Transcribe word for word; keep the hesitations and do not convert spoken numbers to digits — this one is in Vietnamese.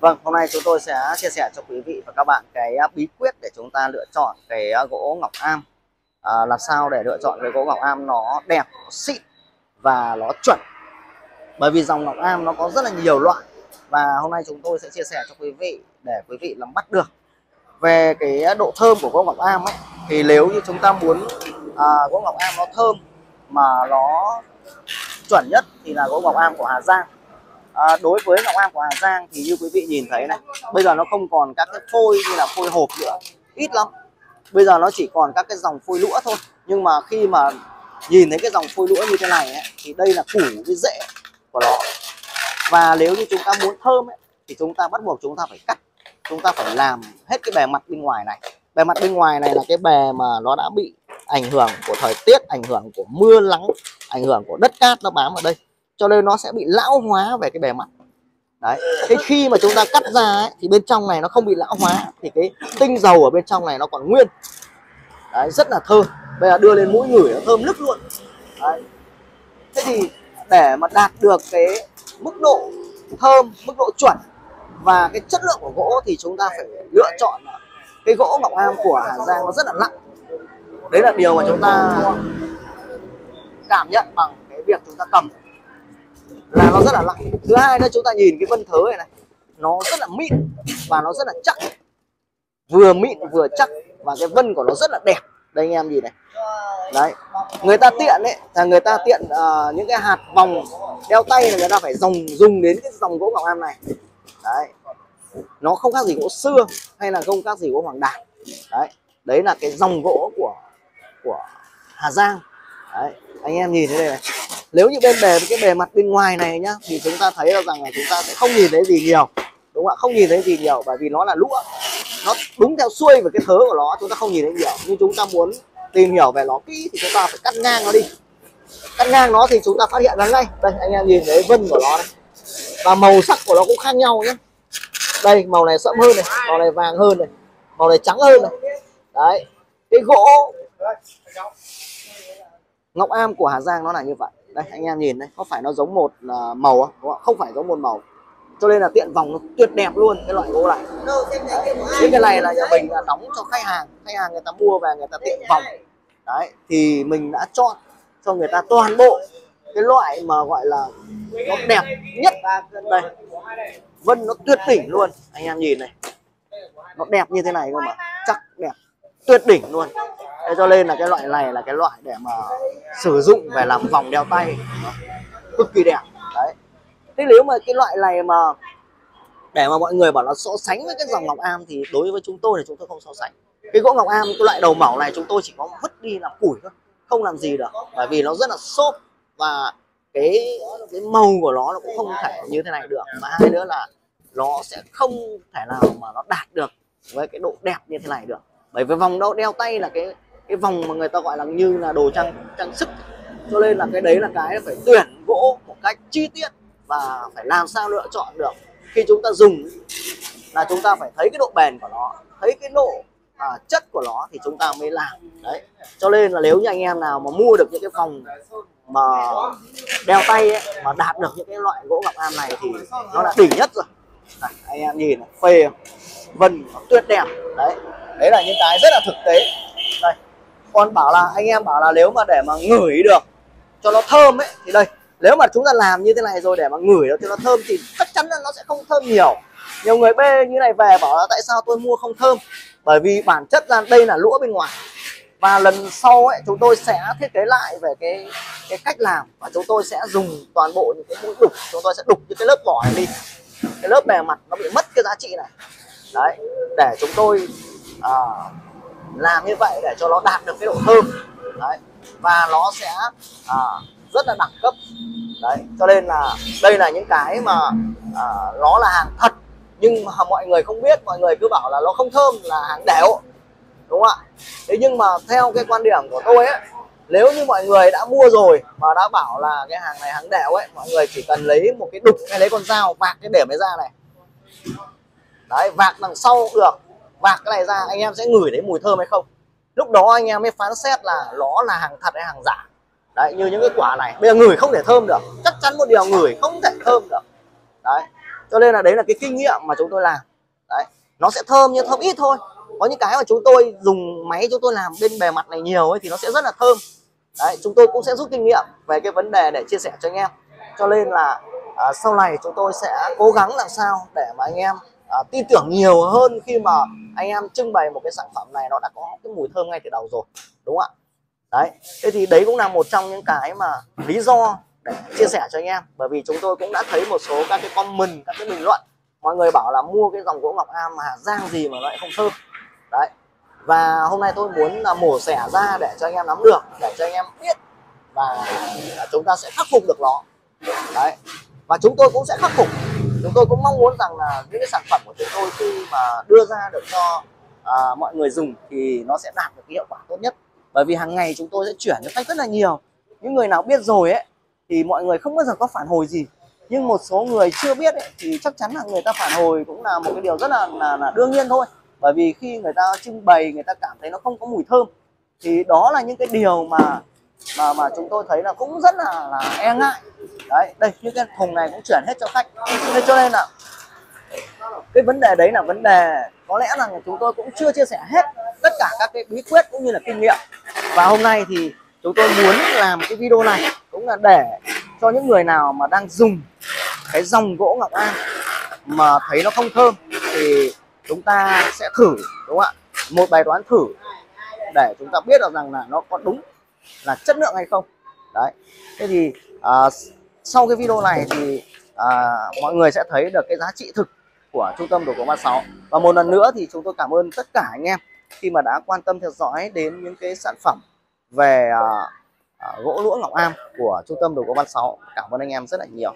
Vâng, hôm nay chúng tôi sẽ chia sẻ cho quý vị và các bạn cái bí quyết để chúng ta lựa chọn cái gỗ Ngọc Am. À, làm sao để lựa chọn cái gỗ Ngọc Am nó đẹp, nó xịn và nó chuẩn. Bởi vì dòng Ngọc Am nó có rất là nhiều loại. Và hôm nay chúng tôi sẽ chia sẻ cho quý vị để quý vị nắm bắt được về cái độ thơm của gỗ Ngọc Am ấy. Thì nếu như chúng ta muốn à, gỗ Ngọc Am nó thơm mà nó chuẩn nhất thì là gỗ Ngọc Am của Hà Giang. À, đối với Ngọc Am của Hà Giang thì như quý vị nhìn thấy này, bây giờ nó không còn các cái phôi như là phôi hộp nữa, ít lắm. Bây giờ nó chỉ còn các cái dòng phôi lũa thôi. Nhưng mà khi mà nhìn thấy cái dòng phôi lũa như thế này ấy, thì đây là củ cái rễ của nó. Và nếu như chúng ta muốn thơm ấy, thì chúng ta bắt buộc chúng ta phải cắt, chúng ta phải làm hết cái bề mặt bên ngoài này. Bề mặt bên ngoài này là cái bề mà nó đã bị ảnh hưởng của thời tiết, ảnh hưởng của mưa nắng, ảnh hưởng của đất cát nó bám ở đây, cho nên nó sẽ bị lão hóa về cái bề mặt. Đấy, thế khi mà chúng ta cắt ra ấy, thì bên trong này nó không bị lão hóa, thì cái tinh dầu ở bên trong này nó còn nguyên. Đấy, rất là thơm. Bây giờ đưa lên mũi ngửi nó thơm nức luôn. Đấy. Thế thì để mà đạt được cái mức độ thơm, mức độ chuẩn và cái chất lượng của gỗ thì chúng ta phải lựa chọn cái gỗ Ngọc Am của Hà Giang nó rất là nặng. Đấy là điều mà chúng ta cảm nhận bằng cái việc chúng ta cầm, là nó rất là lạnh. Thứ hai nữa, chúng ta nhìn cái vân thớ này này, nó rất là mịn và nó rất là chắc, vừa mịn vừa chắc, và cái vân của nó rất là đẹp. Đây anh em nhìn này. Đấy, người ta tiện ấy, là người ta tiện uh, những cái hạt vòng đeo tay là người ta phải dùng dùng đến cái dòng gỗ Ngọc Am này. Đấy, nó không khác gì gỗ sưa hay là không khác gì gỗ hoàng đàn. Đấy, đấy là cái dòng gỗ của của Hà Giang. Đấy, anh em nhìn thế này này. Nếu như bên bề cái bề mặt bên ngoài này nhá, thì chúng ta thấy rằng là chúng ta sẽ không nhìn thấy gì nhiều, đúng không ạ? Không nhìn thấy gì nhiều bởi vì nó là lũa, nó đúng theo xuôi về cái thớ của nó, chúng ta không nhìn thấy nhiều. Nhưng chúng ta muốn tìm hiểu về nó kỹ thì chúng ta phải cắt ngang nó đi. Cắt ngang nó thì chúng ta phát hiện ra ngay. Đây anh em nhìn thấy vân của nó này, và màu sắc của nó cũng khác nhau nhé. Đây, màu này sẫm hơn này, màu này vàng hơn này, màu này trắng hơn này. Đấy, cái gỗ Ngọc Am của Hà Giang nó là như vậy. Đây anh em nhìn đây, có phải nó giống một màu không? Đúng không? Không phải giống một màu, cho nên là tiện vòng nó tuyệt đẹp luôn cái loại gỗ này. Những cái này là nhà mình là đóng cho khách hàng, khách hàng người ta mua về người ta tiện vòng. Đấy, thì mình đã chọn cho người ta toàn bộ cái loại mà gọi là nó đẹp nhất. Đây, vân nó tuyệt đỉnh luôn, anh em nhìn này, nó đẹp như thế này cơ mà, chắc đẹp tuyệt đỉnh luôn. Thế cho nên là cái loại này là cái loại để mà sử dụng về làm vòng đeo tay, cực kỳ đẹp. Đấy, thế nếu mà cái loại này mà để mà mọi người bảo nó so sánh với cái dòng Ngọc Am thì đối với chúng tôi thì chúng tôi không so sánh. Cái gỗ Ngọc Am, cái loại đầu mẩu này chúng tôi chỉ có vứt đi làm củi thôi, không làm gì được, bởi vì nó rất là xốp và cái cái màu của nó nó cũng không thể như thế này được. Và hai nữa là nó sẽ không thể nào mà nó đạt được với cái độ đẹp như thế này được, bởi vì vòng đeo tay là cái cái vòng mà người ta gọi là như là đồ trang trang sức, cho nên là cái đấy là cái phải tuyển gỗ một cách chi tiết và phải làm sao lựa chọn được. Khi chúng ta dùng là chúng ta phải thấy cái độ bền của nó, thấy cái độ à, chất của nó thì chúng ta mới làm. Đấy, cho nên là nếu như anh em nào mà mua được những cái vòng mà đeo tay ấy, mà đạt được những cái loại gỗ Ngọc Am này thì nó là đỉnh nhất rồi. À, anh em nhìn này, phê vân nó tuyệt đẹp. Đấy, đấy là những cái rất là thực tế. Đây, còn bảo là anh em bảo là nếu mà để mà ngửi được cho nó thơm ấy thì đây, nếu mà chúng ta làm như thế này rồi để mà ngửi được cho nó thơm thì chắc chắn là nó sẽ không thơm nhiều. Nhiều người bê như này về bảo là tại sao tôi mua không thơm, bởi vì bản chất ra đây là lũa bên ngoài. Và lần sau ấy chúng tôi sẽ thiết kế lại về cái cái cách làm, và chúng tôi sẽ dùng toàn bộ những cái mũi đục, chúng tôi sẽ đục những cái lớp vỏ này đi, cái lớp bề mặt nó bị mất cái giá trị này. Đấy, để chúng tôi à, làm như vậy để cho nó đạt được cái độ thơm. Đấy, và nó sẽ à, rất là đẳng cấp. Đấy, cho nên là đây là những cái mà à, nó là hàng thật, nhưng mà mọi người không biết, mọi người cứ bảo là nó không thơm là hàng đẻo, đúng không ạ? Thế nhưng mà theo cái quan điểm của tôi ấy, nếu như mọi người đã mua rồi mà đã bảo là cái hàng này hàng đẻo ấy, mọi người chỉ cần lấy một cái đục hay lấy con dao vạc cái điểm ấy ra này. Đấy, vạc đằng sau được, vạc cái này ra anh em sẽ ngửi thấy mùi thơm hay không. Lúc đó anh em mới phán xét là nó là hàng thật hay hàng giả. Đấy, như những cái quả này bây giờ ngửi không thể thơm được, chắc chắn một điều ngửi không thể thơm được. Đấy, Cho nên là đấy là cái kinh nghiệm mà chúng tôi làm đấy. Nó sẽ thơm nhưng thơm ít thôi. Có những cái mà chúng tôi dùng máy chúng tôi làm bên bề mặt này nhiều ấy thì nó sẽ rất là thơm đấy. Chúng tôi cũng sẽ rút kinh nghiệm về cái vấn đề để chia sẻ cho anh em. Cho nên là à, sau này chúng tôi sẽ cố gắng làm sao để mà anh em à, tin tưởng nhiều hơn khi mà anh em trưng bày một cái sản phẩm này nó đã có cái mùi thơm ngay từ đầu rồi, đúng không ạ? Đấy, thế thì đấy cũng là một trong những cái mà lý do để chia sẻ cho anh em, bởi vì chúng tôi cũng đã thấy một số các cái comment, các cái bình luận mọi người bảo là mua cái dòng gỗ Ngọc Am Hà Giang gì mà lại không thơm đấy. Và hôm nay tôi muốn là mổ xẻ ra để cho anh em nắm được, để cho anh em biết và chúng ta sẽ khắc phục được nó đấy. Và chúng tôi cũng sẽ khắc phục. Chúng tôi cũng mong muốn rằng là những cái sản phẩm của chúng tôi khi mà đưa ra được cho à, mọi người dùng thì nó sẽ đạt được cái hiệu quả tốt nhất. Bởi vì hàng ngày chúng tôi sẽ chuyển cho khách rất là nhiều. Những người nào biết rồi ấy thì mọi người không bao giờ có phản hồi gì. Nhưng một số người chưa biết ấy, thì chắc chắn là người ta phản hồi cũng là một cái điều rất là, là, là đương nhiên thôi. Bởi vì khi người ta trưng bày, người ta cảm thấy nó không có mùi thơm, thì đó là những cái điều mà mà mà chúng tôi thấy là cũng rất là, là e ngại đấy. Đây, những cái thùng này cũng chuyển hết cho khách. Nên cho nên là cái vấn đề đấy là vấn đề có lẽ là chúng tôi cũng chưa chia sẻ hết tất cả các cái bí quyết cũng như là kinh nghiệm. Và hôm nay thì chúng tôi muốn làm cái video này cũng là để cho những người nào mà đang dùng cái dòng gỗ Ngọc Am mà thấy nó không thơm thì chúng ta sẽ thử, đúng không ạ? Một bài toán thử để chúng ta biết được rằng là nó có đúng là chất lượng hay không đấy. Thế thì à, sau cái video này thì à, mọi người sẽ thấy được cái giá trị thực của trung tâm đồ gỗ Văn Sáu. Và một lần nữa thì chúng tôi cảm ơn tất cả anh em khi mà đã quan tâm theo dõi đến những cái sản phẩm về à, à, gỗ lũa Ngọc Am của trung tâm đồ gỗ Văn Sáu. Cảm ơn anh em rất là nhiều.